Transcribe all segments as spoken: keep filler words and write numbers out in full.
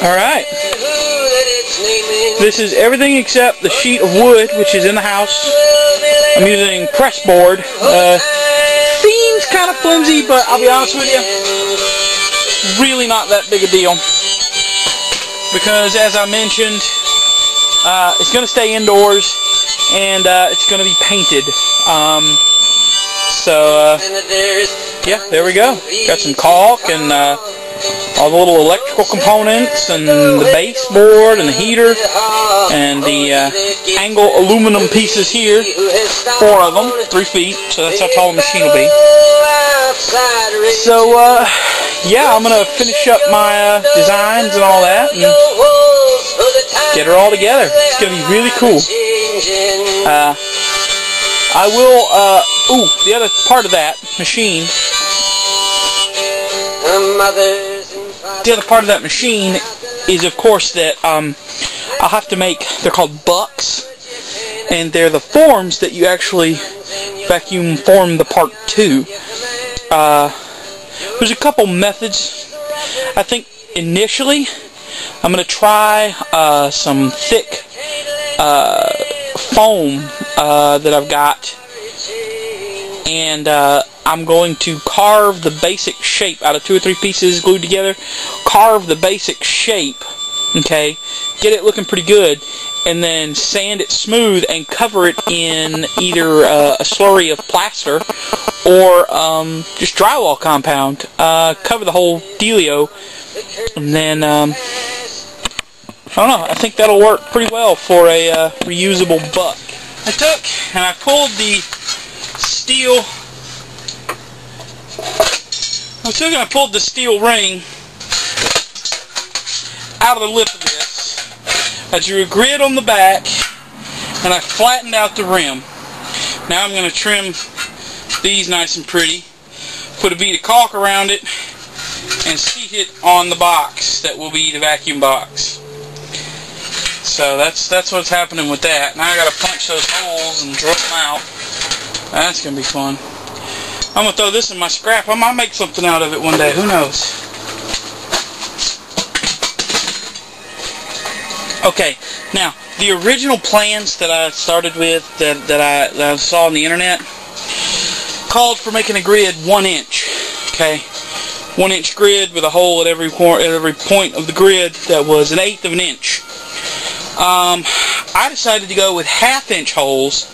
Alright. This is everything except the sheet of wood, which is in the house. I'm using press board. Uh, seems kind of flimsy, but I'll be honest with you, really not that big a deal. Because, as I mentioned, uh, it's going to stay indoors, and uh, it's going to be painted. Um, so, uh, yeah, there we go. Got some caulk and uh, all the little electrical components and the baseboard and the heater and the uh, angle aluminum pieces here, four of them, three feet, so that's how tall the machine will be. So, uh, yeah, I'm going to finish up my uh, designs and all that and get her all together. It's going to be really cool. Uh, I will, uh, ooh, the other part of that machine, the other part of that machine is, of course, that um, I'll have to make, they're called bucks, and they're the forms that you actually vacuum form the part to. Uh, there's a couple methods. I think initially I'm going to try uh, some thick uh, foam uh, that I've got, and uh, I'm going to carve the basic shape out of two or three pieces glued together. Carve the basic shape, okay, get it looking pretty good, and then sand it smooth and cover it in either uh, a slurry of plaster or um, just drywall compound. Uh, cover the whole dealio, and then um, I don't know, I think that'll work pretty well for a uh, reusable buck. I took and I pulled the steel I took and I pulled the steel ring out of the lip of this. I drew a grid on the back and I flattened out the rim. Now I'm going to trim these nice and pretty, put a bead of caulk around it, and seat it on the box that will be the vacuum box. So that's that's what's happening with that. Now I got to punch those holes and drill them out. That's going to be fun. I'm going to throw this in my scrap. I might make something out of it one day. Who knows? Okay, now, the original plans that I started with, that, that, I, that I saw on the internet, called for making a grid one inch. Okay, one inch grid with a hole at every, at every point of the grid that was an eighth of an inch. Um, I decided to go with half inch holes.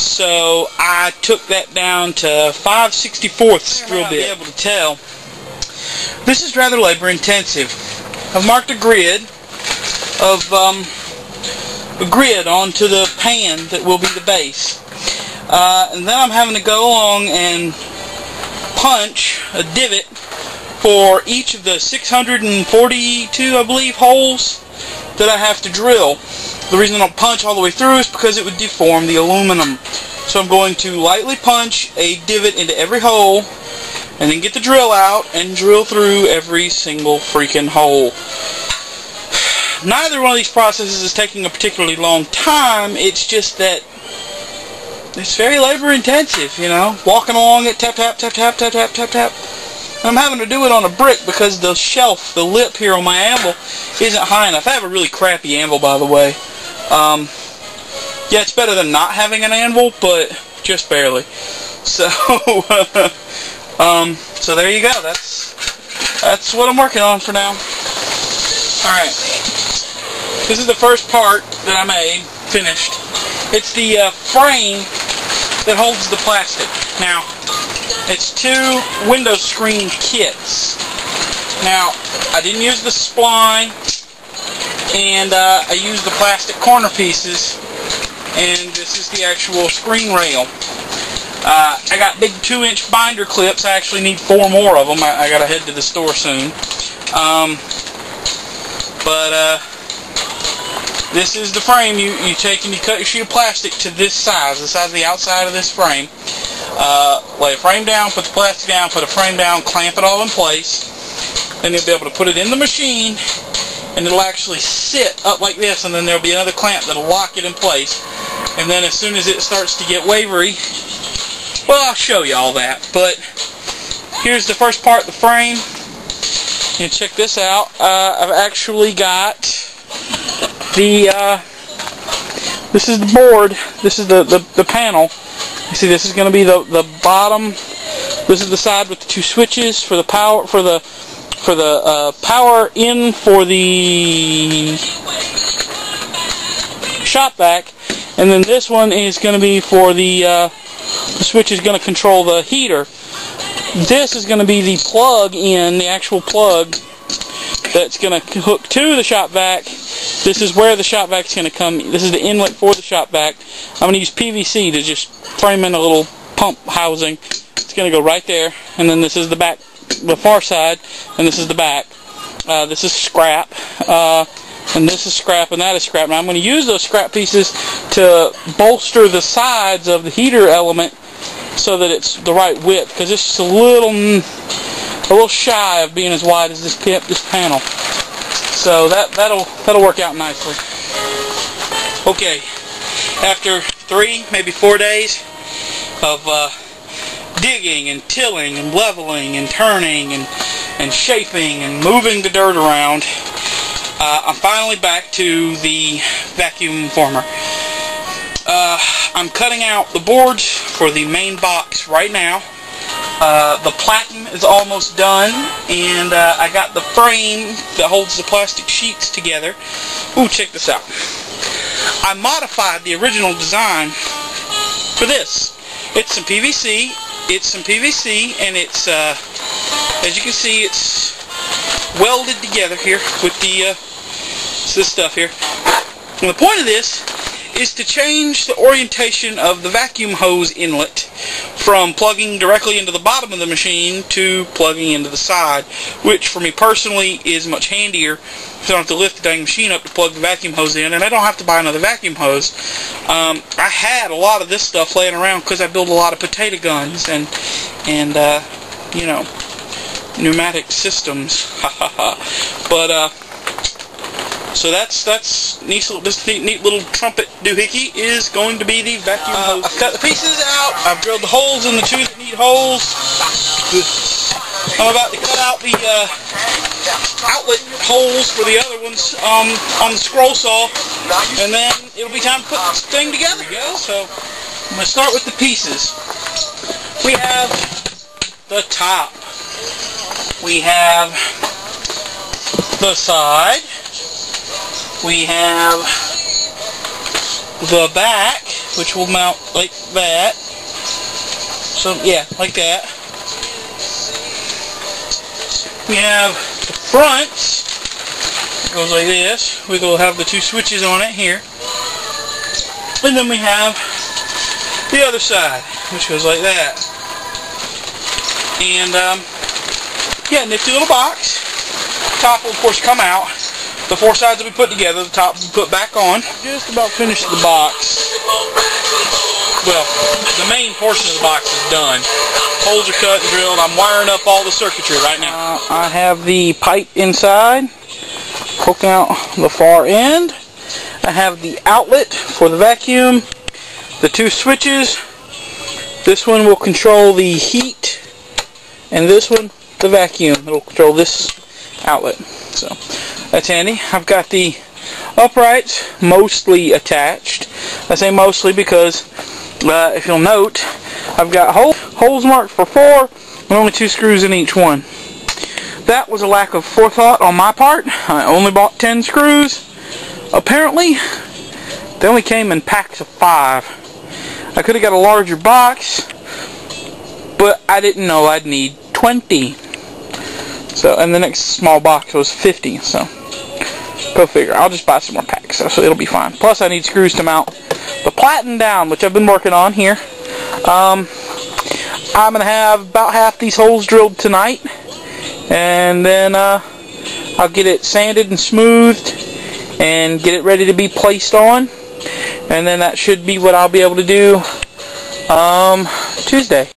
So I took that down to five sixty-fourths drill bit. You'll be able to tell. This is rather labor intensive. I've marked a grid of um, a grid onto the pan that will be the base, uh, and then I'm having to go along and punch a divot for each of the six hundred forty-two, I believe, holes that I have to drill. The reason I don't punch all the way through is because it would deform the aluminum. So I'm going to lightly punch a divot into every hole, and then get the drill out and drill through every single freaking hole. Neither one of these processes is taking a particularly long time, it's just that it's very labor intensive, you know. Walking along it, tap, tap, tap, tap, tap, tap, tap, tap. I'm having to do it on a brick because the shelf, the lip here on my anvil, isn't high enough. I have a really crappy anvil, by the way. Um, yeah, it's better than not having an anvil, but just barely. So, um, so there you go. That's that's what I'm working on for now. All right, this is the first part that I made, finished. It's the uh, frame that holds the plastic. Now, it's two window screen kits. Now, I didn't use the spline, and uh, I used the plastic corner pieces, and this is the actual screen rail. Uh, I got big two inch binder clips. I actually need four more of them. I, I gotta head to the store soon. Um, but uh, this is the frame. You, you take and you cut your sheet of plastic to this size, the size of the outside of this frame. Uh, lay a frame down, put the plastic down, put a frame down, clamp it all in place. Then you'll be able to put it in the machine, and it'll actually sit up like this, and then there'll be another clamp that'll lock it in place. And then as soon as it starts to get wavery, well, I'll show you all that. But here's the first part, the frame. You check this out. Uh, I've actually got the, uh, this is the board. This is the, the, the panel. You see, this is going to be the, the bottom. This is the side with the two switches for the power, for the, for the uh, power in, for the shot back. And then this one is going to be for the, uh, the switch is going to control the heater. This is going to be the plug in, the actual plug that's going to hook to the shop vac. This is where the shop vac's going to come. This is the inlet for the shop vac. I'm going to use P V C to just frame in a little pump housing. It's going to go right there, and then this is the back, the far side, and this is the back. Uh, this is scrap, uh, and this is scrap, and that is scrap. Now I'm going to use those scrap pieces to bolster the sides of the heater element, so that it's the right width, because it's just a little, a little shy of being as wide as this pip, this panel. So that that'll that'll work out nicely. Okay, after three, maybe four days of uh, digging and tilling and leveling and turning and and shaping and moving the dirt around, uh, I'm finally back to the vacuum former. Uh, I'm cutting out the boards for the main box right now. Uh, the platen is almost done, and uh, I got the frame that holds the plastic sheets together. Ooh, check this out. I modified the original design for this. It's some P V C. It's some P V C, and it's, uh, as you can see, it's welded together here with the, uh, this stuff here. And the point of this is to change the orientation of the vacuum hose inlet from plugging directly into the bottom of the machine to plugging into the side, which for me personally is much handier, because I don't have to lift the dang machine up to plug the vacuum hose in, and I don't have to buy another vacuum hose. Um, I had a lot of this stuff laying around because I built a lot of potato guns and, and uh, you know, pneumatic systems. But, uh, So that's that's neat, this neat, neat little trumpet doohickey is going to be the vacuum hose. Uh, I've cut the pieces out. I've drilled the holes in the two that need holes. I'm about to cut out the uh, outlet holes for the other ones um, on the scroll saw, and then it'll be time to put this thing together. There we go. So I'm going to start with the pieces. We have the top. We have the side. We have the back, which will mount like that. So, yeah, like that. We have the front. It goes like this. We will have the two switches on it here. And then we have the other side, which goes like that. And, um, yeah, nifty little box. Top will, of course, come out. The four sides will be put together, the top will be put back on. Just about finished the box. Well, the main portion of the box is done. Holes are cut and drilled. I'm wiring up all the circuitry right now. Uh, I have the pipe inside, poking out the far end. I have the outlet for the vacuum, the two switches. This one will control the heat, and this one, the vacuum. It will control this outlet. So that's handy. I've got the uprights mostly attached. I say mostly because uh, if you'll note, I've got hole, holes marked for four and only two screws in each one. That was a lack of forethought on my part. I only bought ten screws. Apparently, they only came in packs of five. I could have got a larger box, but I didn't know I'd need twenty. So, and the next small box was fifty, so... Go figure. I'll just buy some more packs, so, so it'll be fine. Plus, I need screws to mount the platen down, which I've been working on here. Um, I'm going to have about half these holes drilled tonight, and then uh, I'll get it sanded and smoothed, and get it ready to be placed on, and then that should be what I'll be able to do um, Tuesday.